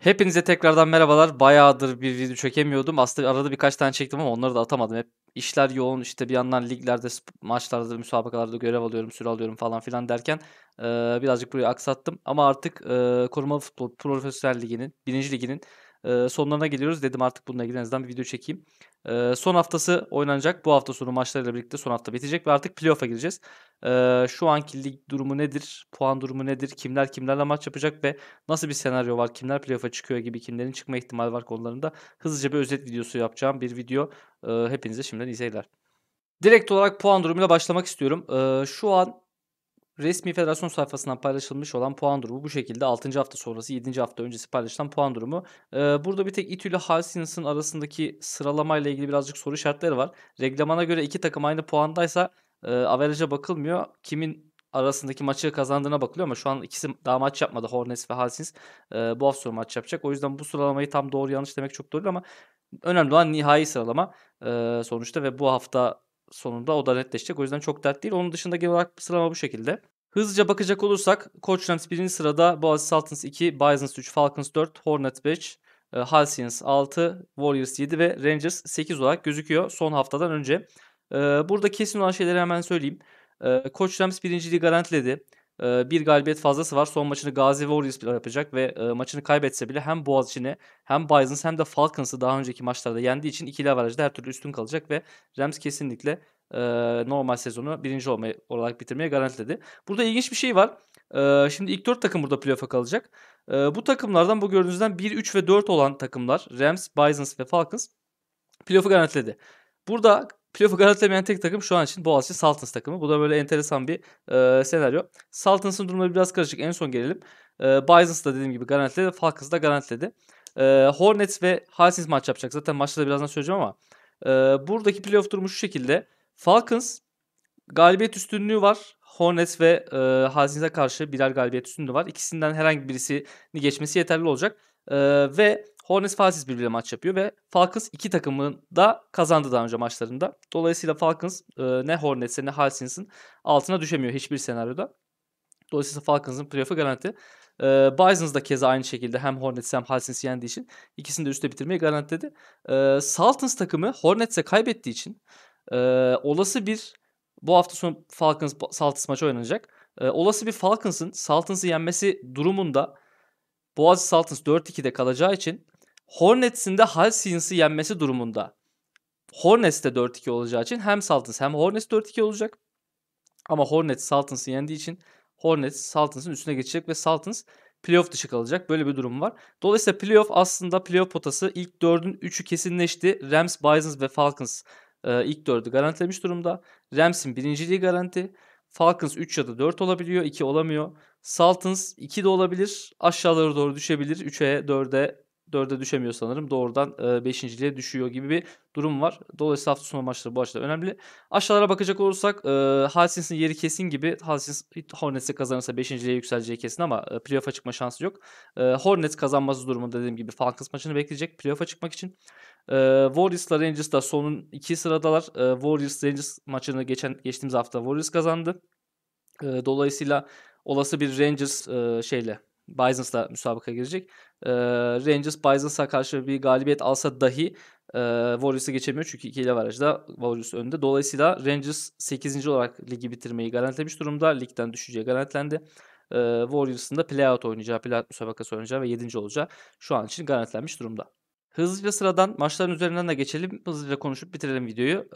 Hepinize tekrardan merhabalar. Bayağıdır bir video çekemiyordum. Aslında arada birkaç tane çektim ama onları da atamadım. Hep işler yoğun, işte bir yandan liglerde, maçlarda, müsabakalarda görev alıyorum, süre alıyorum falan filan derken birazcık burayı aksattım. Ama artık Korumalı Futbol Profesyonel Ligi'nin, 1. Ligi'nin sonlarına geliyoruz. Dedim artık bununla ilgili en azından bir video çekeyim. Son haftası oynanacak. Bu hafta sonu maçlarıyla birlikte son hafta bitecek ve artık playoff'a gireceğiz. Şu anki lig durumu nedir? Puan durumu nedir? Kimler kimlerle maç yapacak ve nasıl bir senaryo var? Kimler playoff'a çıkıyor gibi, kimlerin çıkma ihtimali var konularında hızlıca bir özet videosu yapacağım bir video. Hepinize şimdiden iyi seyirler. Direkt olarak puan durumuyla başlamak istiyorum. Şu an resmi federasyon sayfasından paylaşılmış olan puan durumu bu şekilde. 6. hafta sonrası, 7. hafta öncesi paylaşılan puan durumu. Burada bir tek İTÜ ile Halcyons'ın arasındaki sıralamayla ilgili birazcık soru işaretleri var. Reglamana göre iki takım aynı puandaysa average'e bakılmıyor. Kimin arasındaki maçı kazandığına bakılıyor ama şu an ikisi daha maç yapmadı. Hornets ve Halcyons bu hafta sonu maç yapacak. O yüzden bu sıralamayı tam doğru yanlış demek çok doğru ama önemli olan nihai sıralama sonuçta ve bu hafta sonunda o da netleşecek. O yüzden çok dert değil. Onun dışında genel olarak sıralama bu şekilde. Hızlıca bakacak olursak Koç Rams 1. sırada, Boğaziçi Sultans 2, Bison 3, Falcons 4, Hornets 5, Halcyons 6, Warriors 7 ve Rangers 8 olarak gözüküyor son haftadan önce. Burada kesin olan şeyleri hemen söyleyeyim. Koç Rams 1.liği garantiledi. Bir galibiyet fazlası var. Son maçını Gazi ve Warriors yapacak ve maçını kaybetse bile hem Boğaziçi'ni hem Bison's hem de Falcons'ı daha önceki maçlarda yendiği için ikili averajda her türlü üstün kalacak ve Rams kesinlikle normal sezonu 1. olarak bitirmeye garantiledi. Burada ilginç bir şey var. Şimdi ilk 4 takım burada playoff'a kalacak. Bu takımlardan, bu gördüğünüzden 1, 3 ve 4 olan takımlar Rams, Bison's ve Falcons playoff'u garantiledi. Burada playoff'u garantilemeyen tek takım şu an için Boğaziçi Sultans takımı. Bu da böyle enteresan bir senaryo. Sultans'ın durumları biraz karışık. En son gelelim. Bison's da dediğim gibi garantiledi. Falcons da garantiledi. Hornets ve Halcyons maç yapacak. Zaten maçta da birazdan söyleyeceğim ama buradaki playoff durumu şu şekilde. Falcons galibiyet üstünlüğü var. Hornets ve Halcyons'a karşı birer galibiyet üstünlüğü var. İkisinden herhangi birisini geçmesi yeterli olacak. Ve Hornets Falcons birbiriyle maç yapıyor ve Falcons iki takımın da kazandı daha önce maçlarında. Dolayısıyla Falcons ne Hornets'e ne Halcyons'ın altına düşemiyor hiçbir senaryoda. Dolayısıyla Falcons'ın playoff'u garanti. Bison's da keza aynı şekilde hem Hornets hem Halcyons'ı yendiği için ikisini de üste bitirmeyi garantiledi. Sultans takımı Hornets'e kaybettiği için olası bir, bu hafta sonu Falcons Sultans maçı oynanacak. Olası bir Falcons'ın Sultans'ı yenmesi durumunda Boğaziçi Sultans 4-2'de kalacağı için Hornets'in de Halcyons'ı yenmesi durumunda Hornets de 4-2 olacağı için hem Sultans hem Hornets 4-2 olacak. Ama Hornets Sultans'ı yendiği için Hornets Sultans'ın üstüne geçecek ve Sultans playoff dışı kalacak. Böyle bir durum var. Dolayısıyla playoff, aslında playoff potası ilk 4'ün 3'ü kesinleşti. Rams, Bisons ve Falcons ilk 4'ü garantilemiş durumda. Rams'in 1.liği garanti. Falcons 3 ya da 4 olabiliyor. 2 olamıyor. Sultans 2 de olabilir. Aşağılara doğru düşebilir. 3'e 4'e düşemiyor sanırım. Doğrudan 5.liğe düşüyor gibi bir durum var. Dolayısıyla hafta sonu maçları bu açıdan önemli. Aşağılara bakacak olursak Halcyons'ın yeri kesin gibi. Halcyons Hornets'e kazanırsa 5.liğe yükseleceği kesin ama playoff'a çıkma şansı yok. Hornets kazanması durumunda dediğim gibi Falcons maçını bekleyecek playoff'a çıkmak için. Warriors'la Rangers da sonun 2 sıradalar. Warriors-Rangers maçını geçtiğimiz hafta Warriors kazandı. Dolayısıyla olası bir Rangers Bison's'la müsabakaya girecek. Rangers Bison's'a karşı bir galibiyet alsa dahi Warriors'ı geçemiyor. Çünkü 2'li averajda Warriors önde. Dolayısıyla Rangers 8. olarak ligi bitirmeyi garantilemiş durumda. Ligden düşeceği garantilendi. Warriors'ın da playout oynayacağı, playout müsabakası oynayacağı ve 7. olacağı şu an için garantilenmiş durumda. Hızlıca sıradan maçların üzerinden de geçelim. Hızlıca konuşup bitirelim videoyu.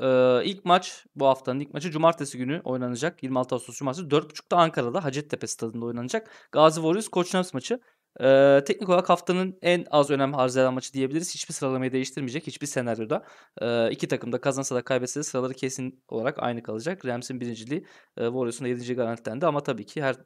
İlk maç, bu haftanın ilk maçı cumartesi günü oynanacak. 26 Ağustos cumartesi 4.30'da Ankara'da Hacettepe stadında oynanacak. Gazi Warriors Koç Rams maçı. Teknik olarak haftanın en az önem arz eden maçı diyebiliriz. Hiçbir sıralamayı değiştirmeyecek. Hiçbir senaryoda. İki takım da kazansa da kaybetse de sıraları kesin olarak aynı kalacak. Rams'in 1.liği, Warriors'un da 7. garantilendi ama tabii ki her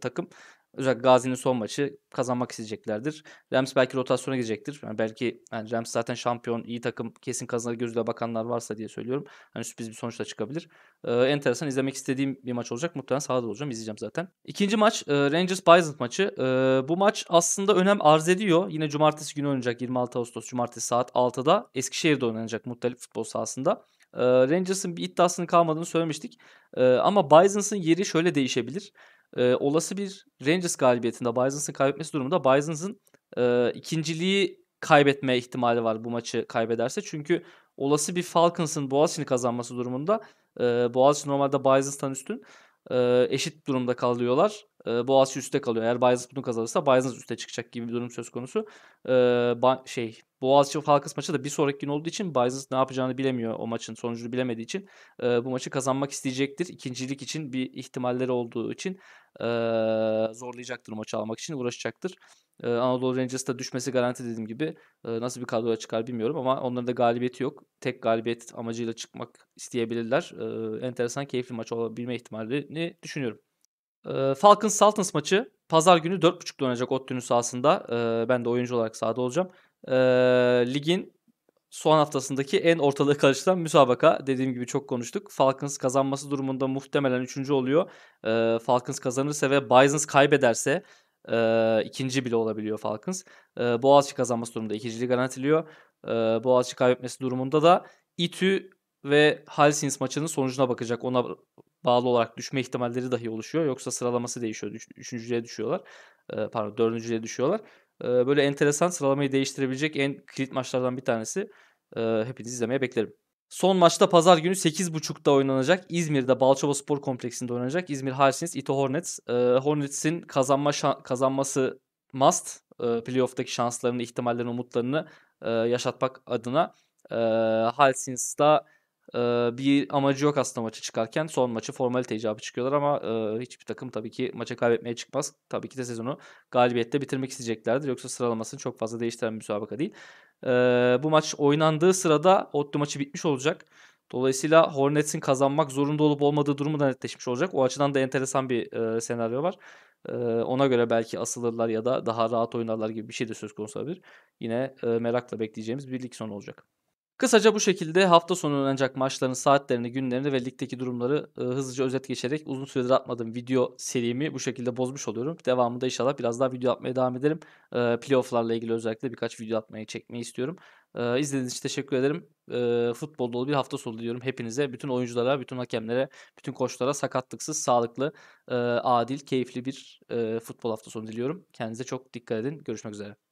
takım, özellikle Gazi'nin son maçı kazanmak isteyeceklerdir. Rams belki rotasyona gidecektir. Yani belki Rams zaten şampiyon, iyi takım, kesin kazanır gözüyle bakanlar varsa diye söylüyorum. Hani sürpriz bir sonuçla çıkabilir. Enteresan, izlemek istediğim bir maç olacak. Muhtemelen sahada olacağım, izleyeceğim zaten. İkinci maç Rangers-Bison maçı. Bu maç aslında önem arz ediyor. Yine cumartesi günü oynanacak, 26 Ağustos cumartesi saat 6'da. Eskişehir'de oynanacak muhtelif futbol sahasında. Rangers'ın bir iddiasının kalmadığını söylemiştik. Ama Bison's'ın yeri şöyle değişebilir. Olası bir Rangers galibiyetinde Bison's'ın kaybetmesi durumunda Bison's'ın ikinciliği kaybetme ihtimali var bu maçı kaybederse. Çünkü olası bir Falcons'ın Boğaziçi'ni kazanması durumunda Boğaziçi normalde Bison'tan üstün, eşit durumda kalıyorlar. Boğaziçi üstte kalıyor. Eğer Bison bunu kazanırsa Bison üste çıkacak gibi bir durum söz konusu. Boğaziçi Falcons maçı da bir sonraki gün olduğu için Bison ne yapacağını bilemiyor, o maçın sonucunu bilemediği için bu maçı kazanmak isteyecektir. İkincilik için bir ihtimalleri olduğu için zorlayacaktır, maçı almak için uğraşacaktır. Anadolu Rangers'ta düşmesi garanti, dediğim gibi. Nasıl bir kadroya çıkar bilmiyorum ama onların da galibiyeti yok. Tek galibiyet amacıyla çıkmak isteyebilirler. Enteresan, keyifli maç olabilme ihtimalini düşünüyorum. Falcons Sultans maçı pazar günü 4.30'da oynayacak ODTÜ'nün sahasında. Ben de oyuncu olarak sahada olacağım. Ligin son haftasındaki en ortalığı karıştıran müsabaka. Dediğim gibi çok konuştuk. Falcons kazanması durumunda muhtemelen 3. oluyor. Falcons kazanırsa ve Bisons kaybederse ikinci bile olabiliyor Falcons. Boğaziçi kazanması durumunda ikinciliği garantiliyor. Boğaziçi kaybetmesi durumunda da İTÜ ve Halcyons maçının sonucuna bakacak. Ona bağlı olarak düşme ihtimalleri dahi oluşuyor. Yoksa sıralaması değişiyor. Üçüncüye düşüyorlar. Dördüncüye düşüyorlar. Böyle enteresan, sıralamayı değiştirebilecek en kilit maçlardan bir tanesi. Hepinizi izlemeye beklerim. Son maçta pazar günü 8.30'da oynanacak. İzmir'de Balçova Spor Kompleksi'nde oynanacak. İzmir Halcyons, İTÜ Hornets. Hornets'in kazanması must. Playoff'taki şanslarını, ihtimallerini, umutlarını yaşatmak adına. Halcyons'da bir amacı yok aslında maça çıkarken. Son maçı formalite icabı çıkıyorlar ama hiçbir takım tabii ki maça kaybetmeye çıkmaz. Tabii ki de sezonu galibiyette bitirmek isteyeceklerdir. Yoksa sıralamasını çok fazla değiştiren bir müsabaka değil. Bu maç oynandığı sırada ODTÜ maçı bitmiş olacak. Dolayısıyla Hornets'in kazanmak zorunda olup olmadığı durumu da netleşmiş olacak. O açıdan da enteresan bir senaryo var. Ona göre belki asılırlar ya da daha rahat oynarlar gibi bir şey de söz konusu olabilir. Yine merakla bekleyeceğimiz bir lig sonu olacak. Kısaca bu şekilde hafta sonu oynanacak maçların saatlerini, günlerini ve ligdeki durumları hızlıca özet geçerek uzun süredir atmadığım video serimi bu şekilde bozmuş oluyorum. Devamında inşallah biraz daha video atmaya devam ederim. Playoff'larla ilgili özellikle birkaç video atmayı, çekmeyi istiyorum. İzlediğiniz için teşekkür ederim. Futbol dolu bir hafta sonu diliyorum hepinize. Bütün oyunculara, bütün hakemlere, bütün koçlara sakatlıksız, sağlıklı, adil, keyifli bir futbol hafta sonu diliyorum. Kendinize çok dikkat edin. Görüşmek üzere.